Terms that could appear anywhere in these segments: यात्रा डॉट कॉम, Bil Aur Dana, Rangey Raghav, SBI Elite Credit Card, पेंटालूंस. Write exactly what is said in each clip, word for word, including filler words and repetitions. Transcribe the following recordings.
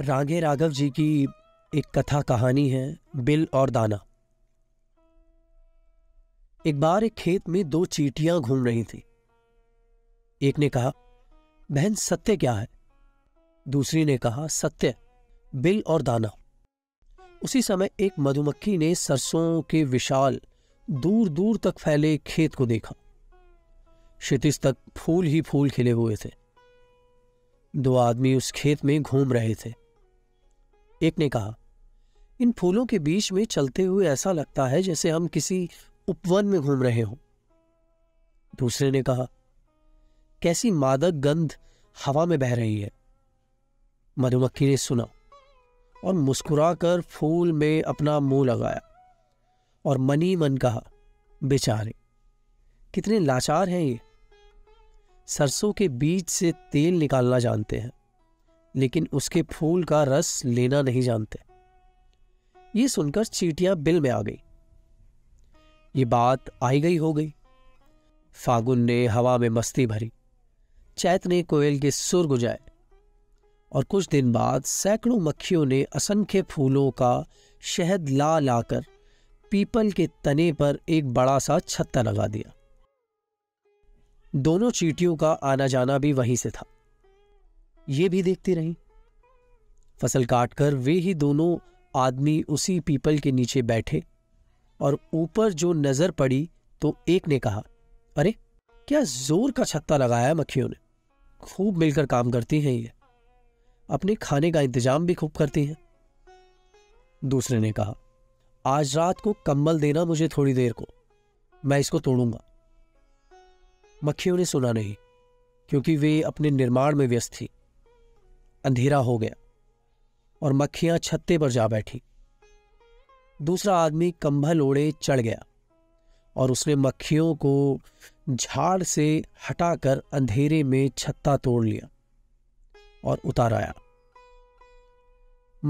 रांगे राघव जी की एक कथा कहानी है बिल और दाना। एक बार एक खेत में दो चींटियां घूम रही थी। एक ने कहा, बहन सत्य क्या है? दूसरी ने कहा, सत्य बिल और दाना। उसी समय एक मधुमक्खी ने सरसों के विशाल दूर दूर तक फैले खेत को देखा। क्षितिज तक फूल ही फूल खिले हुए थे। दो आदमी उस खेत में घूम रहे थे। एक ने कहा, इन फूलों के बीच में चलते हुए ऐसा लगता है जैसे हम किसी उपवन में घूम रहे हों। दूसरे ने कहा, कैसी मादक गंध हवा में बह रही है। मधुमक्खी ने सुना और मुस्कुराकर फूल में अपना मुंह लगाया और मनी मन कहा, बेचारे कितने लाचार हैं ये। सरसों के बीज से तेल निकालना जानते हैं लेकिन उसके फूल का रस लेना नहीं जानते। ये सुनकर चींटियां बिल में आ गई। ये बात आई गई हो गई। फागुन ने हवा में मस्ती भरी, चैत ने कोयल के सुर गुंजाए और कुछ दिन बाद सैकड़ों मक्खियों ने असंख्य फूलों का शहद ला लाकर पीपल के तने पर एक बड़ा सा छत्ता लगा दिया। दोनों चींटियों का आना जाना भी वहीं से था। ये भी देखती रहीं। फसल काटकर वे ही दोनों आदमी उसी पीपल के नीचे बैठे और ऊपर जो नजर पड़ी तो एक ने कहा, अरे क्या जोर का छत्ता लगाया मक्खियों ने। खूब मिलकर काम करती हैं ये, अपने खाने का इंतजाम भी खूब करती हैं। दूसरे ने कहा, आज रात को कम्बल देना मुझे थोड़ी देर को, मैं इसको तोड़ूंगा। मक्खियों ने सुना नहीं क्योंकि वे अपने निर्माण में व्यस्त थी। अंधेरा हो गया और मक्खियां छत्ते पर जा बैठी। दूसरा आदमी कंबल ओढ़े चढ़ गया और उसने मक्खियों को झाड़ से हटाकर अंधेरे में छत्ता तोड़ लिया और उताराया।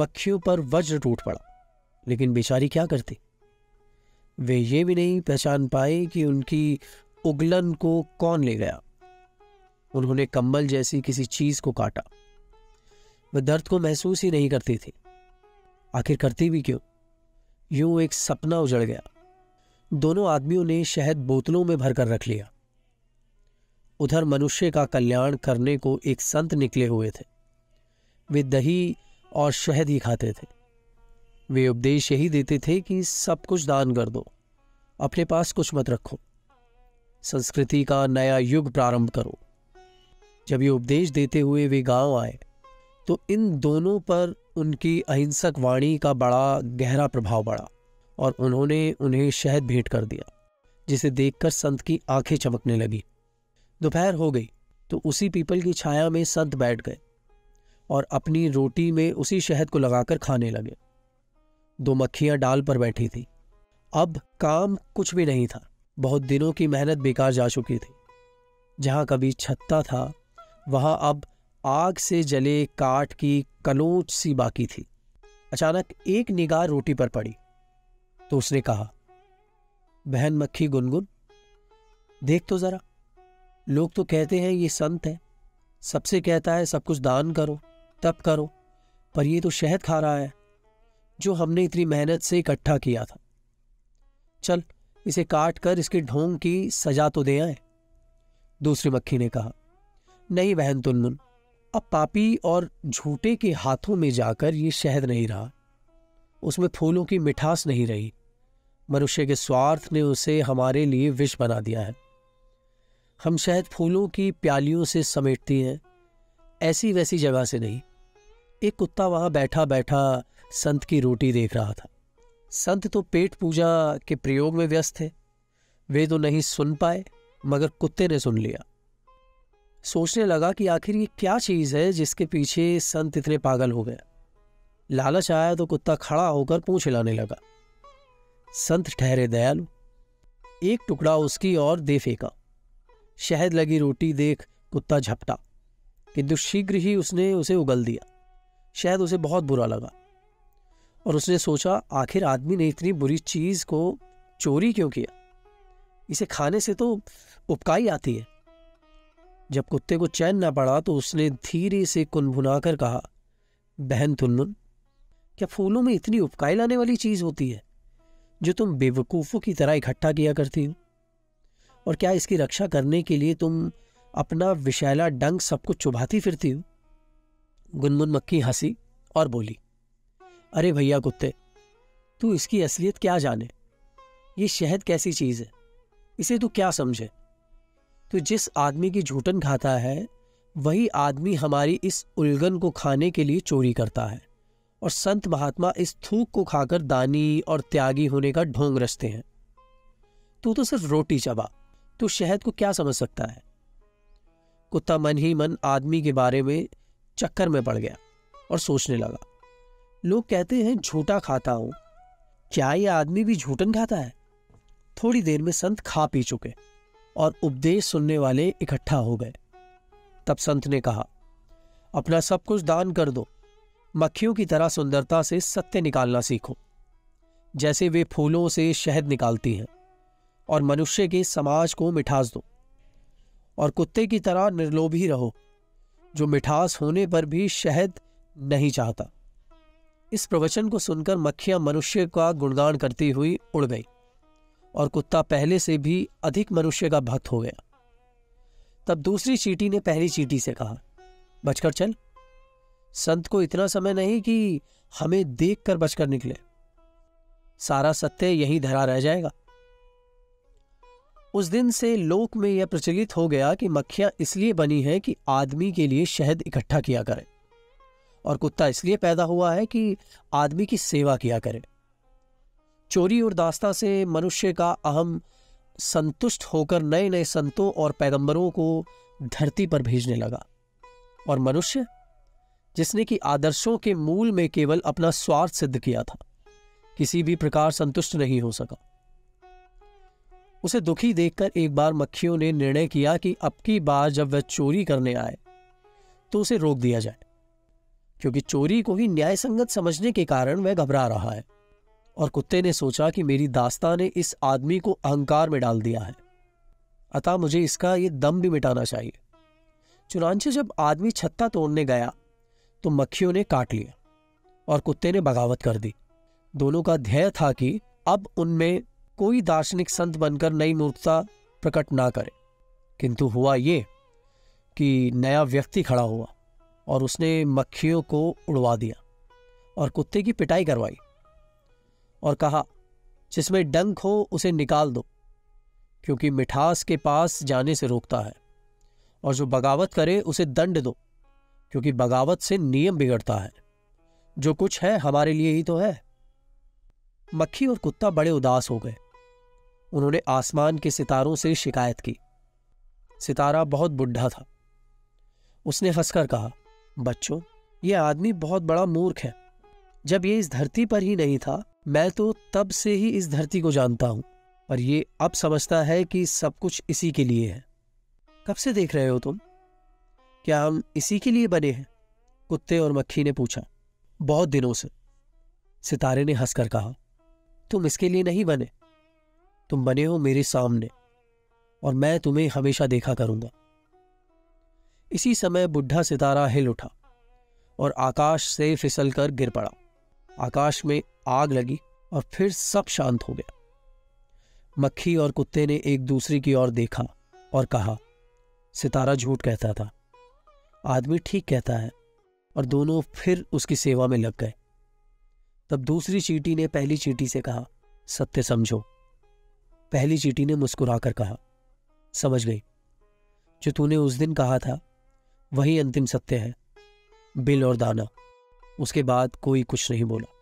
मक्खियों पर वज्र टूट पड़ा लेकिन बेचारी क्या करती। वे ये भी नहीं पहचान पाए कि उनकी उगलन को कौन ले गया। उन्होंने कंबल जैसी किसी चीज को काटा। वह दर्द को महसूस ही नहीं करती थी। आखिर करती भी क्यों? यूं एक सपना उजड़ गया। दोनों आदमियों ने शहद बोतलों में भरकर रख लिया। उधर मनुष्य का कल्याण करने को एक संत निकले हुए थे। वे दही और शहद ही खाते थे। वे उपदेश यही देते थे कि सब कुछ दान कर दो, अपने पास कुछ मत रखो, संस्कृति का नया युग प्रारंभ करो। जब ये उपदेश देते हुए वे गांव आए तो इन दोनों पर उनकी अहिंसक वाणी का बड़ा गहरा प्रभाव पड़ा और उन्होंने उन्हें शहद भेंट कर दिया, जिसे देखकर संत की आंखें चमकने लगी। दोपहर हो गई तो उसी पीपल की छाया में संत बैठ गए और अपनी रोटी में उसी शहद को लगाकर खाने लगे। दो मक्खियां डाल पर बैठी थी। अब काम कुछ भी नहीं था। बहुत दिनों की मेहनत बेकार जा चुकी थी। जहाँ कभी छत्ता था वहाँ अब आग से जले काट की कलोच सी बाकी थी। अचानक एक निगाह रोटी पर पड़ी तो उसने कहा, बहन मक्खी गुनगुन, देख तो जरा, लोग तो कहते हैं ये संत है, सबसे कहता है सब कुछ दान करो तप करो, पर ये तो शहद खा रहा है जो हमने इतनी मेहनत से इकट्ठा किया था। चल इसे काट कर इसके ढोंग की सजा तो दे आए। दूसरी मक्खी ने कहा, नहीं बहन तुनमुन, अब पापी और झूठे के हाथों में जाकर ये शहद नहीं रहा। उसमें फूलों की मिठास नहीं रही। मनुष्य के स्वार्थ ने उसे हमारे लिए विष बना दिया है। हम शहद फूलों की प्यालियों से समेटती हैं, ऐसी वैसी जगह से नहीं। एक कुत्ता वहाँ बैठा बैठा संत की रोटी देख रहा था। संत तो पेट पूजा के प्रयोग में व्यस्त थे। वे तो नहीं सुन पाए मगर कुत्ते ने सुन लिया। सोचने लगा कि आखिर ये क्या चीज़ है जिसके पीछे संत इतने पागल हो गए। लालच आया तो कुत्ता खड़ा होकर पूँछ हिलाने लगा। संत ठहरे दयालु, एक टुकड़ा उसकी ओर दे फेंका। शहद लगी रोटी देख कुत्ता झपटा, किंतु शीघ्र ही उसने उसे उगल दिया। शायद उसे बहुत बुरा लगा और उसने सोचा, आखिर आदमी ने इतनी बुरी चीज़ को चोरी क्यों किया? इसे खाने से तो उपकाई आती है। जब कुत्ते को चैन ना पड़ा तो उसने धीरे से कुनभुनाकर कहा, बहन तुल्लुन, क्या फूलों में इतनी उपकाई लाने वाली चीज़ होती है जो तुम बेवकूफ़ों की तरह इकट्ठा किया करती हो? और क्या इसकी रक्षा करने के लिए तुम अपना विषैला डंक सबको चुभाती फिरती हो? गुनगुन मक्खी हंसी और बोली, अरे भैया कुत्ते, तू इसकी असलियत क्या जाने? ये शहद कैसी चीज़ है, इसे तू क्या समझे? तो जिस आदमी की झूठन खाता है वही आदमी हमारी इस उलगन को खाने के लिए चोरी करता है, और संत महात्मा इस थूक को खाकर दानी और त्यागी होने का ढोंग रचते हैं। तू तो सिर्फ रोटी चबा, तू शहद को क्या समझ सकता है? कुत्ता मन ही मन आदमी के बारे में चक्कर में पड़ गया और सोचने लगा, लोग कहते हैं झूठा खाता हूं, क्या ये आदमी भी झूठन खाता है? थोड़ी देर में संत खा पी चुके और उपदेश सुनने वाले इकट्ठा हो गए। तब संत ने कहा, अपना सब कुछ दान कर दो, मक्खियों की तरह सुंदरता से सत्य निकालना सीखो, जैसे वे फूलों से शहद निकालती हैं, और मनुष्य के समाज को मिठास दो, और कुत्ते की तरह निर्लोभी रहो जो मिठास होने पर भी शहद नहीं चाहता। इस प्रवचन को सुनकर मक्खियां मनुष्य का गुणगान करती हुई उड़ गई और कुत्ता पहले से भी अधिक मनुष्य का भक्त हो गया। तब दूसरी चींटी ने पहली चींटी से कहा, बचकर चल। संत को इतना समय नहीं कि हमें देखकर बचकर निकले, सारा सत्य यहीं धरा रह जाएगा। उस दिन से लोक में यह प्रचलित हो गया कि मक्खियां इसलिए बनी हैं कि आदमी के लिए शहद इकट्ठा किया करे, और कुत्ता इसलिए पैदा हुआ है कि आदमी की सेवा किया करे। चोरी और दास्ता से मनुष्य का अहम संतुष्ट होकर नए नए संतों और पैगंबरों को धरती पर भेजने लगा, और मनुष्य जिसने कि आदर्शों के मूल में केवल अपना स्वार्थ सिद्ध किया था, किसी भी प्रकार संतुष्ट नहीं हो सका। उसे दुखी देखकर एक बार मक्खियों ने निर्णय किया कि अब की बार जब वह चोरी करने आए तो उसे रोक दिया जाए, क्योंकि चोरी को ही न्याय संगत समझने के कारण वह घबरा रहा है। और कुत्ते ने सोचा कि मेरी दास्ता ने इस आदमी को अहंकार में डाल दिया है, अतः मुझे इसका ये दम भी मिटाना चाहिए। चुनांचे जब आदमी छत्ता तोड़ने गया तो मक्खियों ने काट लिया और कुत्ते ने बगावत कर दी। दोनों का ध्येय था कि अब उनमें कोई दार्शनिक संत बनकर नई मूर्खता प्रकट ना करे, किंतु हुआ ये कि नया व्यक्ति खड़ा हुआ और उसने मक्खियों को उड़वा दिया और कुत्ते की पिटाई करवाई और कहा, जिसमें डंक हो उसे निकाल दो, क्योंकि मिठास के पास जाने से रोकता है, और जो बगावत करे उसे दंड दो, क्योंकि बगावत से नियम बिगड़ता है, जो कुछ है हमारे लिए ही तो है। मक्खी और कुत्ता बड़े उदास हो गए। उन्होंने आसमान के सितारों से शिकायत की। सितारा बहुत बुढ़ा था। उसने हंसकर कहा, बच्चों, यह आदमी बहुत बड़ा मूर्ख है। जब ये इस धरती पर ही नहीं था, मैं तो तब से ही इस धरती को जानता हूं, पर ये अब समझता है कि सब कुछ इसी के लिए है। कब से देख रहे हो तुम? क्या हम इसी के लिए बने हैं? कुत्ते और मक्खी ने पूछा। बहुत दिनों से, सितारे ने हंसकर कहा। तुम इसके लिए नहीं बने, तुम बने हो मेरे सामने, और मैं तुम्हें हमेशा देखा करूंगा। इसी समय बुढ़ा सितारा हिल उठा और आकाश से फिसलकर गिर पड़ा। आकाश में आग लगी और फिर सब शांत हो गया। मक्खी और कुत्ते ने एक दूसरे की ओर देखा और कहा, सितारा झूठ कहता था, आदमी ठीक कहता है, और दोनों फिर उसकी सेवा में लग गए। तब दूसरी चींटी ने पहली चींटी से कहा, सत्य समझो। पहली चींटी ने मुस्कुराकर कहा, समझ गई, जो तूने उस दिन कहा था वही अंतिम सत्य है, बिल और दाना। उसके बाद कोई कुछ नहीं बोला।